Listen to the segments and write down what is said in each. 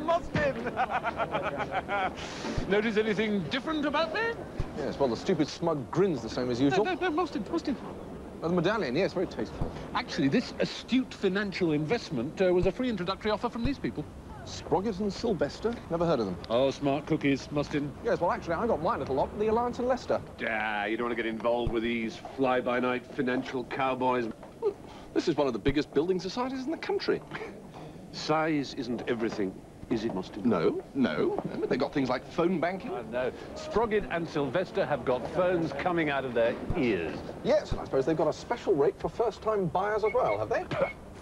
Mostyn! Notice anything different about me? Yes, well, the stupid smug grin's the same as usual. No, Mostyn. Oh, the medallion, yes, very tasteful. Actually, this astute financial investment was a free introductory offer from these people. Sproggit and Sylvester? Never heard of them. Oh, smart cookies, Mostyn. Yes, well, actually, I got mine at a lot from the Alliance and Leicester. You don't want to get involved with these fly-by-night financial cowboys. Well, this is one of the biggest building societies in the country. Size isn't everything, is it, Mostyn? No. They've got things like phone banking. Oh, no. Sproggit and Sylvester have got phones coming out of their ears. Yes, and I suppose they've got a special rate for first-time buyers as well, have they?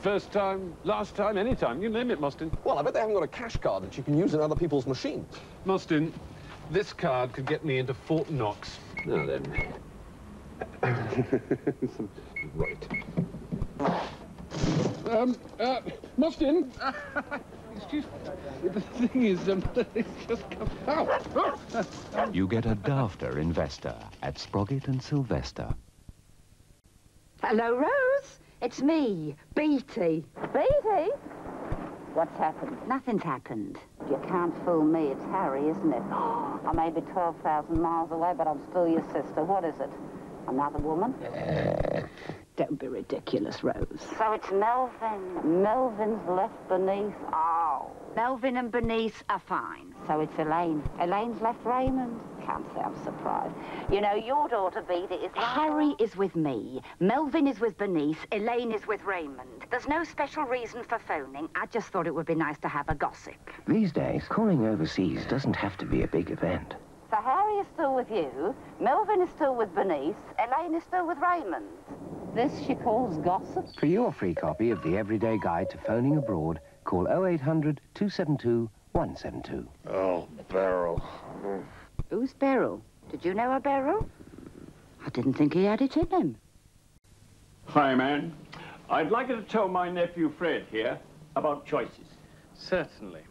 First time, last time, any time. You name it, Mostyn. Well, I bet they haven't got a cash card that you can use in other people's machines. Mostyn, this card could get me into Fort Knox. Now then. Right. Mostyn! Excuse me. The thing is, it's just come out. You get a dafter investor at Sproggit and Sylvester. Hello, Rose. It's me, Beatty. Beatty? What's happened? Nothing's happened. You can't fool me. It's Harry, isn't it? I may be 12,000 miles away, but I'm still your sister. What is it? Another woman? Don't be ridiculous, Rose. So it's Melvin. Melvin's left Bernice. Oh. Melvin and Bernice are fine. So it's Elaine. Elaine's left Raymond. Can't say I'm surprised. You know, your daughter, Beatty, is... Harry is with me. Melvin is with Bernice. Elaine is with Raymond. There's no special reason for phoning. I just thought it would be nice to have a gossip. These days, calling overseas doesn't have to be a big event. So Harry is still with you. Melvin is still with Bernice. Elaine is still with Raymond. This she calls gossip? For your free copy of the Everyday Guide to Phoning Abroad, call 0800 272 172. Oh, Beryl. Who's Beryl? Did you know a Beryl? I didn't think he had it in him. Hi, man. I'd like you to tell my nephew Fred here about Choices. Certainly.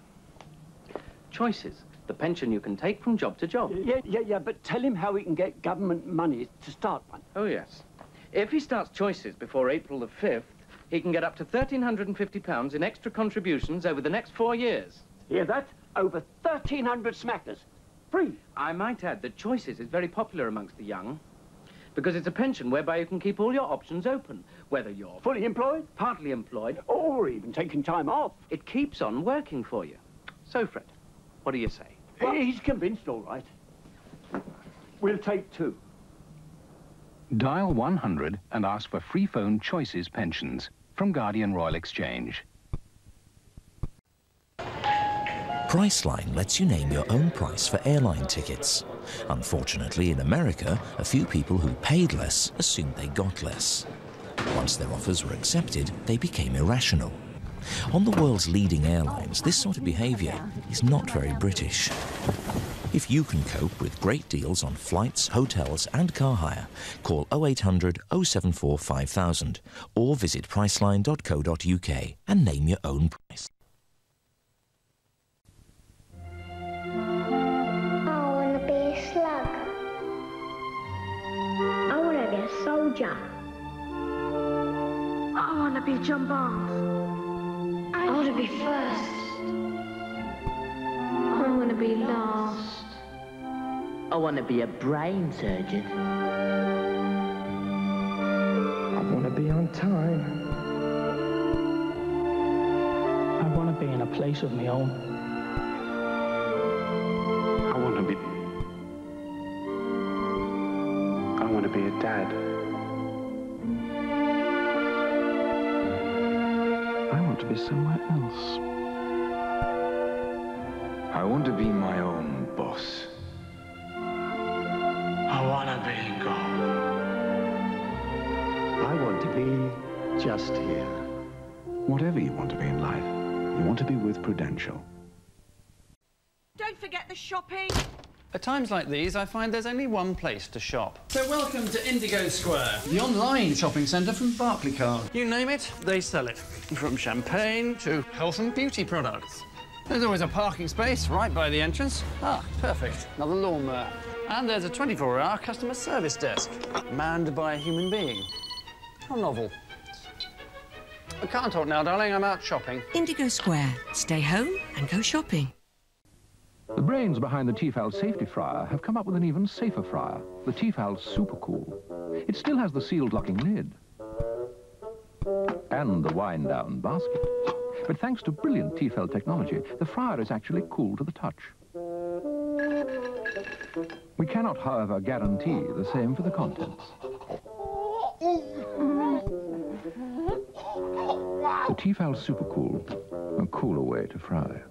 Choices, the pension you can take from job to job. Yeah, but tell him how he can get government money to start one. Oh, yes. If he starts Choices before April the 5th, he can get up to £1,350 in extra contributions over the next 4 years. Hear that? Over 1,300 smackers. Free. I might add that Choices is very popular amongst the young because it's a pension whereby you can keep all your options open, whether you're fully employed, partly employed, or even taking time off. It keeps on working for you. So, Fred, what do you say? Well, he's convinced, all right. We'll take two. Dial 100 and ask for free phone Choices pensions from Guardian Royal Exchange. Priceline lets you name your own price for airline tickets. Unfortunately, in America, a few people who paid less assumed they got less. Once their offers were accepted, they became irrational. On the world's leading airlines, this sort of behaviour is not very British. If you can cope with great deals on flights, hotels and car hire, call 0800 074 5000 or visit priceline.co.uk and name your own price. Soldier. I want to be John Barnes. I want to be first. I want to be last. I want to be a brain surgeon. I want to be on time. I want to be in a place of my own. I want to be a dad. To be somewhere else. I want to be my own boss. I want to be gone. I want to be just here. Whatever you want to be in life, you want to be with Prudential. Don't forget the shopping. At times like these, I find there's only one place to shop. So welcome to Indigo Square, the online shopping centre from Barclaycard. You name it, they sell it. From champagne to health and beauty products. There's always a parking space right by the entrance. Ah, perfect. Another lawnmower. And there's a 24-hour customer service desk, manned by a human being. How novel. I can't talk now, darling. I'm out shopping. Indigo Square. Stay home and go shopping. The brains behind the Tefal safety fryer have come up with an even safer fryer, the Tefal Super Cool. It still has the sealed locking lid and the wind-down basket. But thanks to brilliant Tefal technology, the fryer is actually cool to the touch. We cannot, however, guarantee the same for the contents. The Tefal Super Cool, a cooler way to fry.